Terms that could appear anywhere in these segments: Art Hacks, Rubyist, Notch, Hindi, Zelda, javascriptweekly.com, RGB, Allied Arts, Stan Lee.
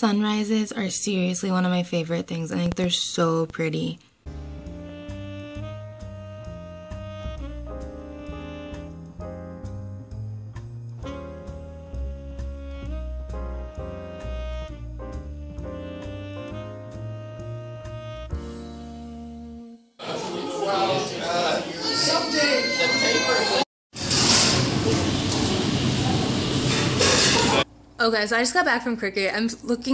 Sunrises are seriously one of my favorite things. I think they're so pretty. Okay, so I just got back from cricket. I'm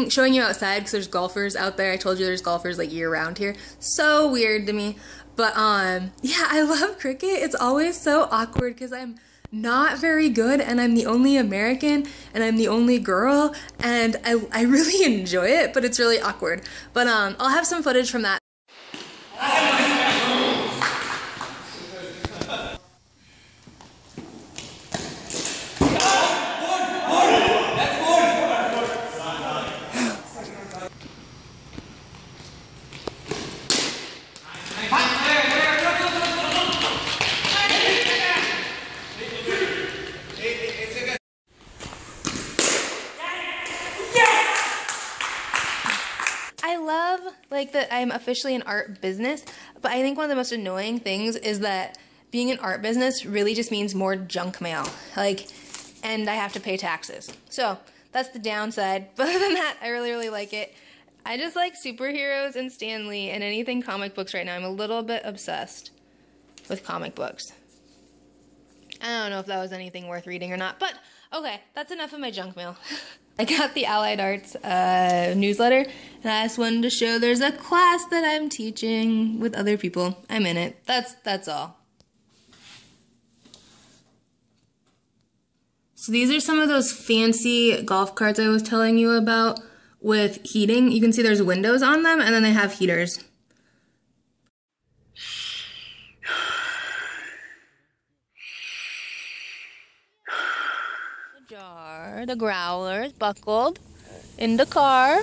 showing you outside because there's golfers out there. I told you there's golfers like year round here. So weird to me. But yeah, I love cricket. It's always so awkward because I'm not very good and I'm the only American and I'm the only girl and I really enjoy it, but it's really awkward. But I'll have some footage from that. Like that I'm officially an art business, but I think one of the most annoying things is that being an art business really just means more junk mail, like, and I have to pay taxes. So that's the downside, but other than that, I really like it. I just like superheroes and Stan Lee and anything comic books right now. I'm a little bit obsessed with comic books. I don't know if that was anything worth reading or not, but okay, that's enough of my junk mail. I got the Allied Arts newsletter, and I just wanted to show there's a class that I'm teaching with other people. I'm in it. That's all. So these are some of those fancy golf carts I was telling you about with heating. You can see there's windows on them, and then they have heaters. Jar, the growlers buckled in the car.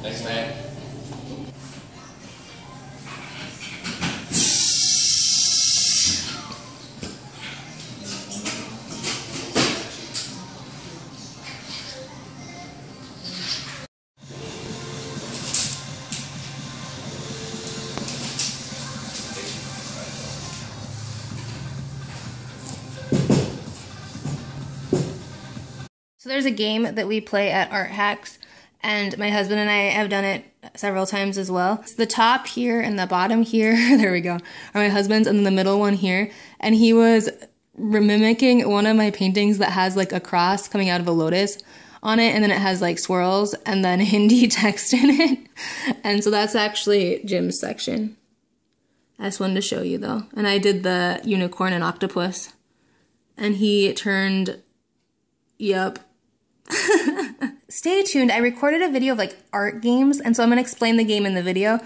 Thanks, man. So there's a game that we play at Art Hacks, and my husband and I have done it several times as well. It's the top here and the bottom here, there we go, are my husband's, and then the middle one here. And he was mimicking one of my paintings that has like a cross coming out of a lotus on it, and then it has like swirls and then Hindi text in it. And so that's actually Jim's section. I just wanted to show you though. And I did the unicorn and octopus, and he turned, yep. Stay tuned, I recorded a video of like art games, and so I'm gonna explain the game in the video.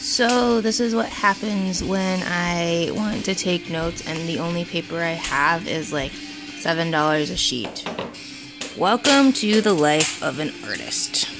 So this is what happens when I want to take notes and the only paper I have is like $7 a sheet. Welcome to the life of an artist.